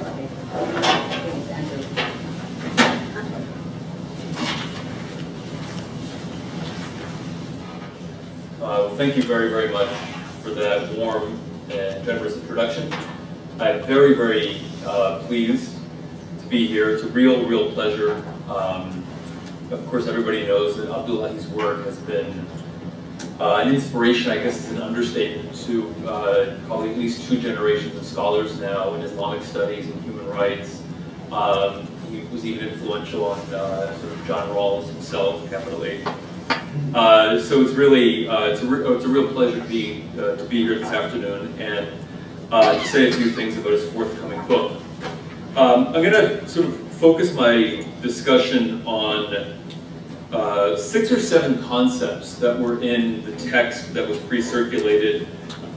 Uh, well, thank you very, very much for that warm and generous introduction. I'm very, very uh, pleased to be here. It's a real, real pleasure. Um, of course, everybody knows that Abdullahi's work has been uh, an inspiration, I guess it's an understatement, to uh, probably at least two generations of scholars now in Islamic studies and human rights. Um, he was even influential on uh, sort of John Rawls himself, capital H. Uh, so it's really uh, it's, a re it's a real pleasure to be uh, to be here this afternoon and uh, to say a few things about his forthcoming book. Um, I'm going to sort of focus my discussion on uh, six or seven concepts that were in the text that was pre-circulated.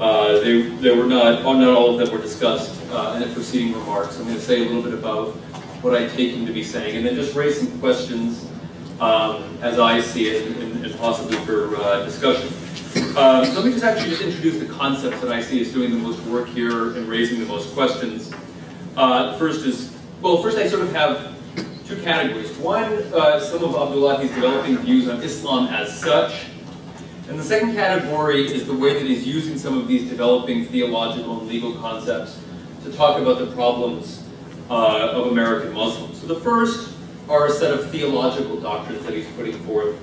Uh, they they were not not all of them were discussed uh, in the preceding remarks. I'm going to say a little bit about what I take him to be saying, and then just raise some questions um, as I see it. In, possibly for uh, discussion. Um, so let me just actually just introduce the concepts that I see as doing the most work here and raising the most questions. Uh, first is, well, first I sort of have two categories. One, uh, some of Abdullahi's developing views on Islam as such. And the second category is the way that he's using some of these developing theological and legal concepts to talk about the problems uh, of American Muslims. So the first are a set of theological doctrines that he's putting forth.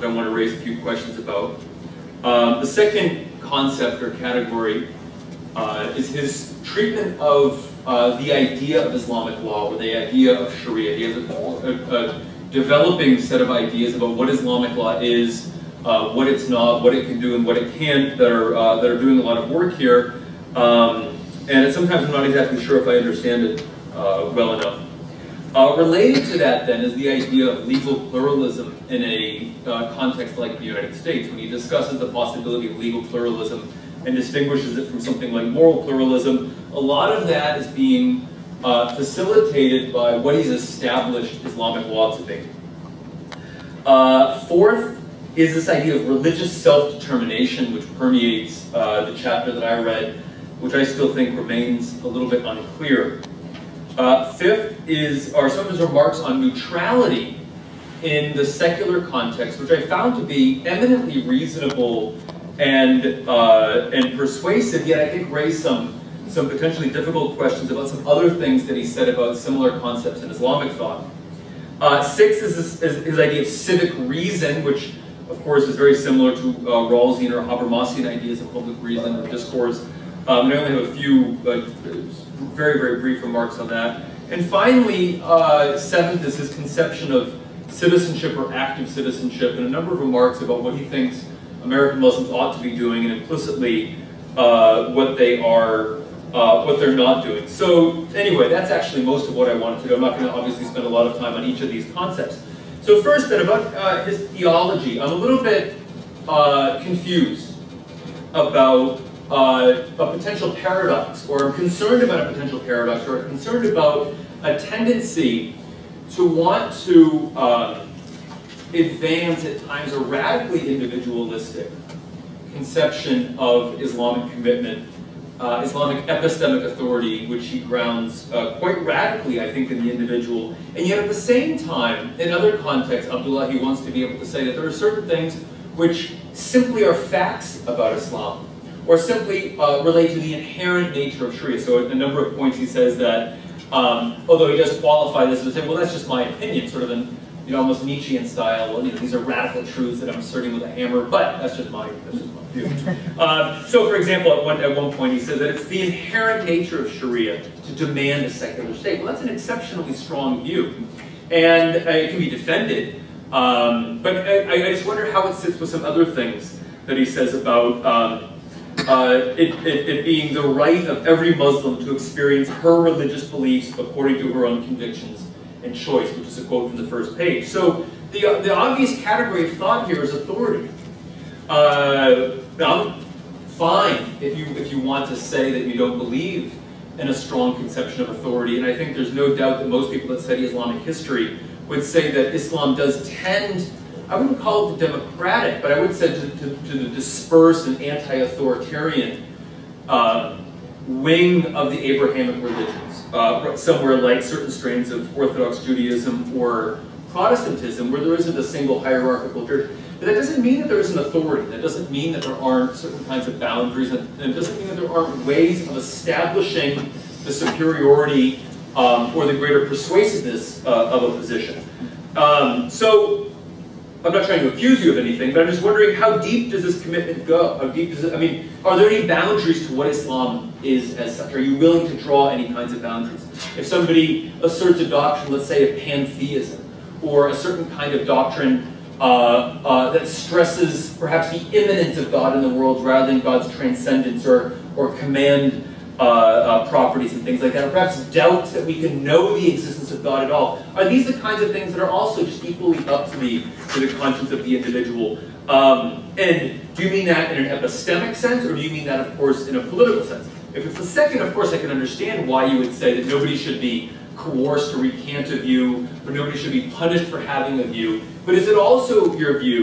I want to raise a few questions about. Um, the second concept or category uh, is his treatment of uh, the idea of Islamic law, or the idea of Sharia. He has a, a, a developing set of ideas about what Islamic law is, uh, what it's not, what it can do and what it can't, that are, uh, that are doing a lot of work here. Um, and it's sometimes I'm not exactly sure if I understand it uh, well enough. Uh, related to that, then, is the idea of legal pluralism in a uh, context like the United States, when he discusses the possibility of legal pluralism and distinguishes it from something like moral pluralism. A lot of that is being uh, facilitated by what he's established Islamic law to be. Uh, fourth is this idea of religious self-determination, which permeates uh, the chapter that I read, which I still think remains a little bit unclear. Uh, fifth is, are some of his remarks on neutrality in the secular context, which I found to be eminently reasonable and, uh, and persuasive, yet I think raised some, some potentially difficult questions about some other things that he said about similar concepts in Islamic thought. Uh, sixth is, this, is his idea of civic reason, which of course is very similar to uh, Rawlsian or Habermasian ideas of public reason or discourse. Um, and I only have a few uh, very, very brief remarks on that. And finally, uh, seventh is his conception of citizenship or active citizenship, and a number of remarks about what he thinks American Muslims ought to be doing, and implicitly uh, what they are, uh, what they're not doing. So anyway, that's actually most of what I wanted to do. I'm not going to obviously spend a lot of time on each of these concepts. So first, then, about uh, his theology. I'm a little bit uh, confused about Uh, a potential paradox, or I'm concerned about a potential paradox, or I'm concerned about a tendency to want to uh, advance at times a radically individualistic conception of Islamic commitment, uh, Islamic epistemic authority, which he grounds uh, quite radically, I think, in the individual. And yet at the same time, in other contexts, Abdullahi wants to be able to say that there are certain things which simply are facts about Islam, or simply uh, relate to the inherent nature of Sharia. So at a number of points he says that, um, although he does qualify this and say, well, that's just my opinion, sort of in, you know, almost Nietzschean style, well, you know, these are radical truths that I'm asserting with a hammer, but that's just my, that's just my view. Uh, so for example, at one, at one point he says that it's the inherent nature of Sharia to demand a secular state. Well, that's an exceptionally strong view, and uh, it can be defended, um, but I, I just wonder how it sits with some other things that he says about um, Uh, it, it, it being the right of every Muslim to experience her religious beliefs according to her own convictions and choice, which is a quote from the first page. So the, the obvious category of thought here is authority. Uh, now, fine if you, if you want to say that you don't believe in a strong conception of authority, and I think there's no doubt that most people that study Islamic history would say that Islam does tend, I wouldn't call it democratic, but I would say to, to, to the dispersed and anti-authoritarian uh, wing of the Abrahamic religions, uh, somewhere like certain strains of Orthodox Judaism or Protestantism, where there isn't a single hierarchical church. But that doesn't mean that there isn't authority. That doesn't mean that there aren't certain kinds of boundaries, and it doesn't mean that there aren't ways of establishing the superiority um, or the greater persuasiveness uh, of a position. Um, so. I'm not trying to accuse you of anything, but I'm just wondering, how deep does this commitment go? How deep does it, I mean, are there any boundaries to what Islam is as such? Are you willing to draw any kinds of boundaries? If somebody asserts a doctrine, let's say of pantheism, or a certain kind of doctrine uh, uh, that stresses perhaps the immanence of God in the world rather than God's transcendence or, or command uh, uh, properties and things like that, or perhaps doubts that we can know the existence of God at all. Are these the kinds of things that are also just equally up to the, to the conscience of the individual? Um, and do you mean that in an epistemic sense, or do you mean that, of course, in a political sense? If it's the second, of course, I can understand why you would say that nobody should be coerced to recant a view, or nobody should be punished for having a view. But is it also your view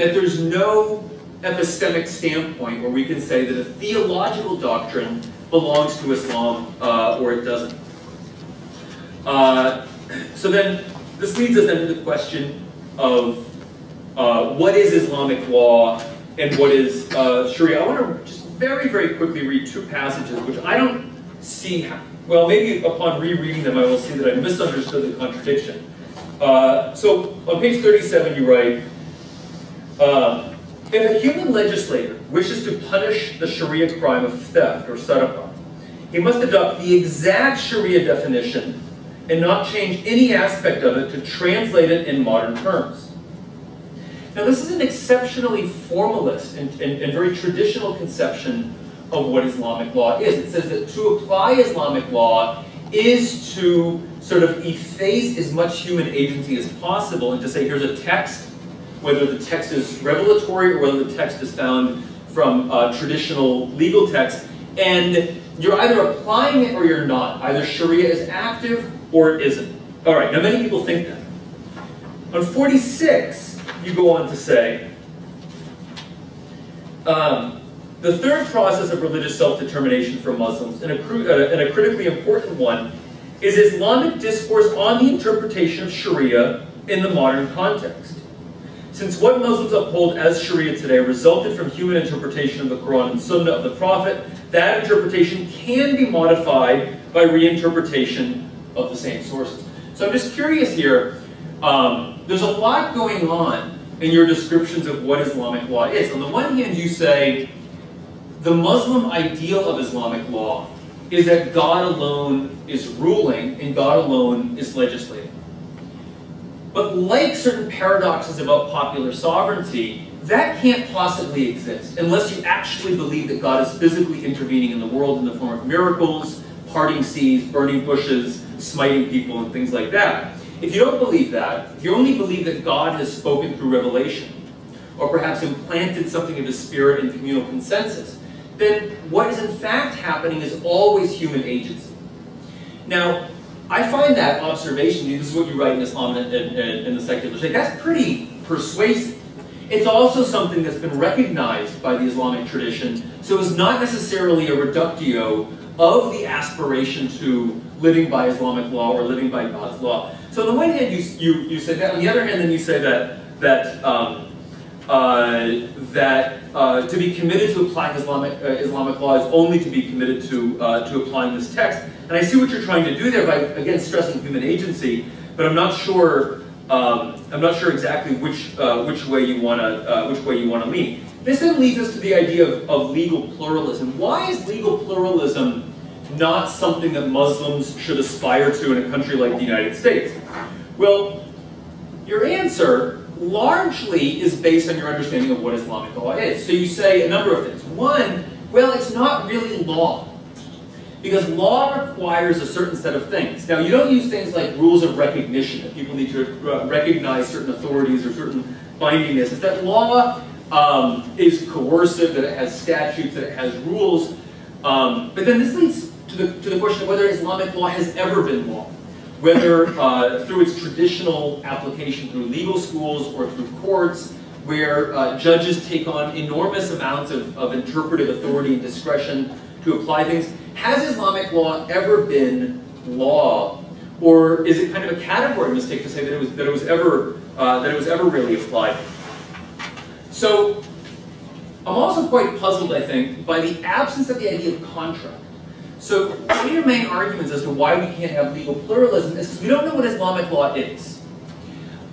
that there's no epistemic standpoint where we can say that a theological doctrine belongs to Islam uh, or it doesn't? Uh, so then, this leads us then to the question of uh, what is Islamic law and what is uh, Sharia. I want to just very, very quickly read two passages, which I don't see how, well, maybe upon rereading them I will see that I misunderstood the contradiction. Uh, so, on page thirty-seven you write, uh, If a human legislator wishes to punish the Sharia crime of theft or sadaqa, he must adopt the exact Sharia definition and not change any aspect of it to translate it in modern terms. Now, this is an exceptionally formalist and, and, and very traditional conception of what Islamic law is. It says that to apply Islamic law is to sort of efface as much human agency as possible and to say, here's a text, whether the text is revelatory or whether the text is found from uh, traditional legal text, and you're either applying it or you're not. Either Sharia is active or it isn't. All right, now many people think that. On forty-six, you go on to say, um, the third process of religious self-determination for Muslims, and a, uh, and a critically important one, is Islamic discourse on the interpretation of Sharia in the modern context. Since what Muslims uphold as Sharia today resulted from human interpretation of the Quran and Sunnah of the Prophet, that interpretation can be modified by reinterpretation of the same sources. So I'm just curious here, um, there's a lot going on in your descriptions of what Islamic law is. On the one hand, you say, the Muslim ideal of Islamic law is that God alone is ruling and God alone is legislating. But like certain paradoxes about popular sovereignty, that can't possibly exist unless you actually believe that God is physically intervening in the world in the form of miracles, parting seas, burning bushes, smiting people, and things like that. If you don't believe that, if you only believe that God has spoken through revelation, or perhaps implanted something of his spirit in communal consensus, then what is in fact happening is always human agency. Now, I find that observation, this is what you write in Islam and, and, and the secular state, that's pretty persuasive. It's also something that's been recognized by the Islamic tradition, so it's not necessarily a reductio of the aspiration to living by Islamic law or living by God's law. So on the one hand, you, you, you say that. On the other hand, then you say that, that, um, uh, that uh, to be committed to applying Islamic, uh, Islamic law is only to be committed to, uh, to applying this text. And I see what you're trying to do there by, again, stressing human agency, but I'm not sure, um, I'm not sure exactly which, uh, which way you want to, uh, which way you want to lean. This then leads us to the idea of, of legal pluralism. Why is legal pluralism not something that Muslims should aspire to in a country like the United States? Well, your answer largely is based on your understanding of what Islamic law is. So you say a number of things. One, well, it's not really law, because law requires a certain set of things. Now, you don't use things like rules of recognition, that people need to recognize certain authorities or certain bindingness. It's that law um, is coercive, that it has statutes, that it has rules. Um, but then this leads to the, to the question of whether Islamic law has ever been law, whether uh, through its traditional application through legal schools or through courts, where uh, judges take on enormous amounts of, of interpretive authority and discretion to apply things. Has Islamic law ever been law, or is it kind of a category mistake to say that it was that it was ever uh, that it was ever really applied? So, I'm also quite puzzled, I think, by the absence of the idea of contract. So, one of your main arguments as to why we can't have legal pluralism is because we don't know what Islamic law is.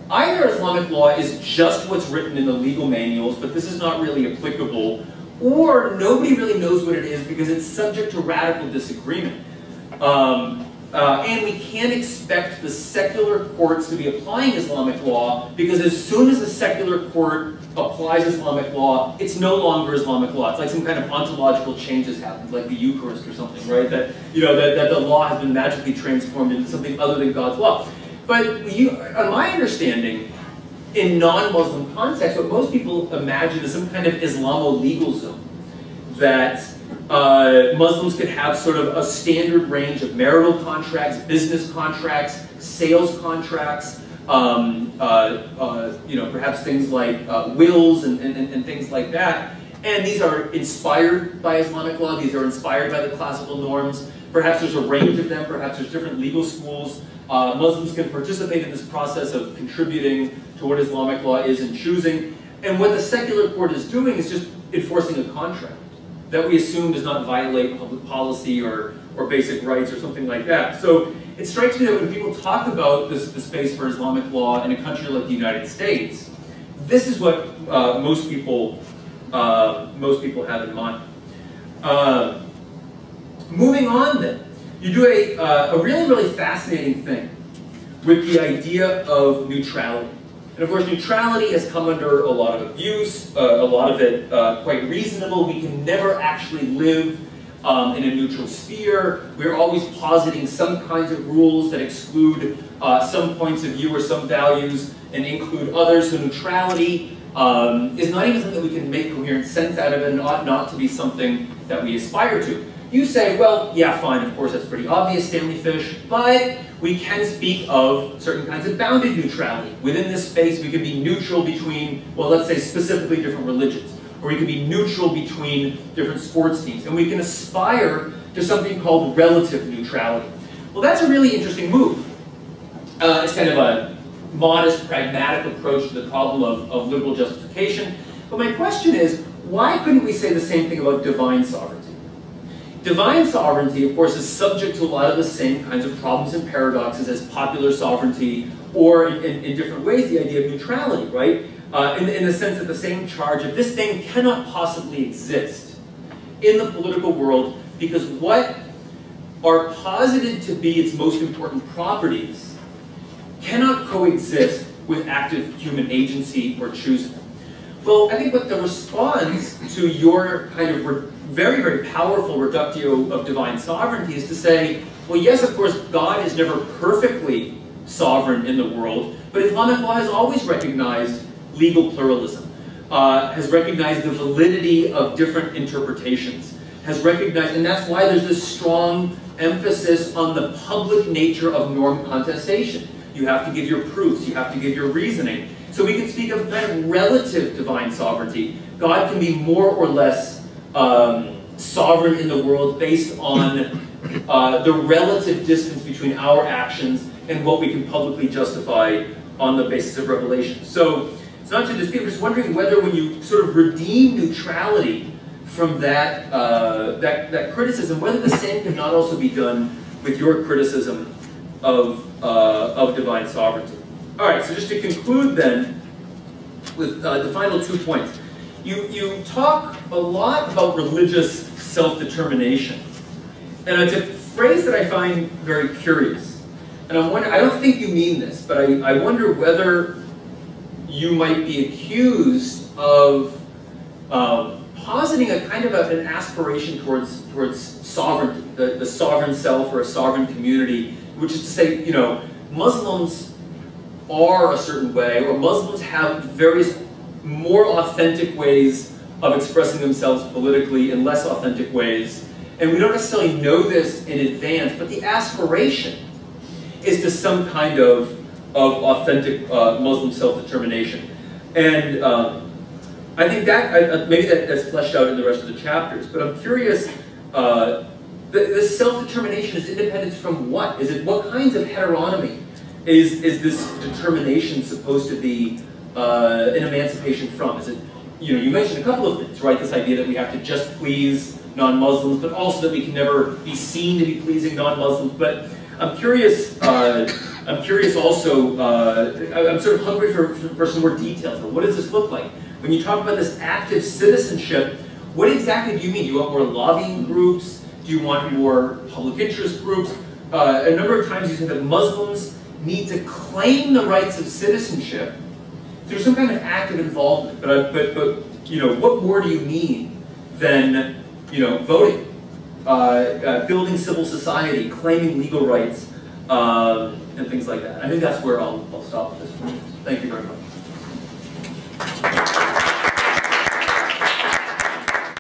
Either Islamic law is just what's written in the legal manuals, but this is not really applicable, or nobody really knows what it is because it's subject to radical disagreement. Um, uh, and we can't expect the secular courts to be applying Islamic law, because as soon as the secular court applies Islamic law, it's no longer Islamic law. It's like some kind of ontological change has happened, like the Eucharist or something, right? That, you know, that, that the law has been magically transformed into something other than God's law. But you, on my understanding, in non-Muslim contexts, what most people imagine is some kind of Islamo-legal zone, that uh, Muslims could have sort of a standard range of marital contracts, business contracts, sales contracts, um, uh, uh, you know, perhaps things like uh, wills and, and, and things like that. And these are inspired by Islamic law, these are inspired by the classical norms. Perhaps there's a range of them, perhaps there's different legal schools. Uh, Muslims can participate in this process of contributing to what Islamic law is and choosing. And what the secular court is doing is just enforcing a contract that we assume does not violate public policy or, or basic rights or something like that. So it strikes me that when people talk about this, the space for Islamic law in a country like the United States, This is what uh, most people uh, most people have in mind. Uh, moving on, then, you do a uh, a really really fascinating thing with the idea of neutrality. And of course, neutrality has come under a lot of abuse, uh, a lot of it uh, quite reasonable. We can never actually live um, in a neutral sphere. We're always positing some kinds of rules that exclude uh, some points of view or some values and include others. So neutrality um, is not even something that we can make coherent sense out of, and ought not to be something that we aspire to. You say, well, yeah, fine, of course, that's pretty obvious, Stanley Fish, but we can speak of certain kinds of bounded neutrality. Within this space, we can be neutral between, well, let's say specifically different religions, or we can be neutral between different sports teams, and we can aspire to something called relative neutrality. Well, that's a really interesting move. Uh, it's kind of a modest, pragmatic approach to the problem of, of liberal justification, but my question is, why couldn't we say the same thing about divine sovereignty? Divine sovereignty, of course, is subject to a lot of the same kinds of problems and paradoxes as popular sovereignty, or in, in, in different ways, the idea of neutrality, right? Uh, in, in the sense that the same charge of this thing cannot possibly exist in the political world, because what are posited to be its most important properties cannot coexist with active human agency or choosing. Well, I think what the response to your kind of re very, very powerful reductio of divine sovereignty is to say, well, yes, of course, God is never perfectly sovereign in the world, but Islamic law has always recognized legal pluralism, uh, has recognized the validity of different interpretations, has recognized, and that's why there's this strong emphasis on the public nature of norm contestation. You have to give your proofs, you have to give your reasoning. So we can speak of kind of relative divine sovereignty. God can be more or less um, sovereign in the world based on uh, the relative distance between our actions and what we can publicly justify on the basis of revelation. So it's not to dispute, I'm just wondering whether when you sort of redeem neutrality from that, uh, that, that criticism, whether the same could not also be done with your criticism of, uh, of divine sovereignty. All right, so just to conclude then with uh, the final two points. You, you talk a lot about religious self-determination. And it's a phrase that I find very curious. And I wonder, I don't think you mean this, but I, I wonder whether you might be accused of um, positing a kind of a, an aspiration towards, towards sovereignty, the, the sovereign self or a sovereign community, which is to say, you know, Muslims are a certain way, or Muslims have various more authentic ways of expressing themselves politically and less authentic ways. And we don't necessarily know this in advance, but the aspiration is to some kind of, of authentic uh, Muslim self-determination. And um, I think that, I, maybe that, that's fleshed out in the rest of the chapters, but I'm curious, uh, this self-determination is independent from what? Is it what kinds of heteronomy? Is, is this determination supposed to be uh, an emancipation from? Is it, you know, you mentioned a couple of things, right? This idea that we have to just please non-Muslims, but also that we can never be seen to be pleasing non-Muslims. But I'm curious, uh, I'm curious also, uh, I'm sort of hungry for, for some more details. But what does this look like? When you talk about this active citizenship, what exactly do you mean? Do you want more lobbying groups? Do you want more public interest groups? Uh, a number of times you said that Muslims need to claim the rights of citizenship through some kind of active involvement, but but but you know, what more do you mean than, you know, voting, uh, uh, building civil society, claiming legal rights, um, and things like that? I think that's where I'll, I'll stop this. Thank you very much.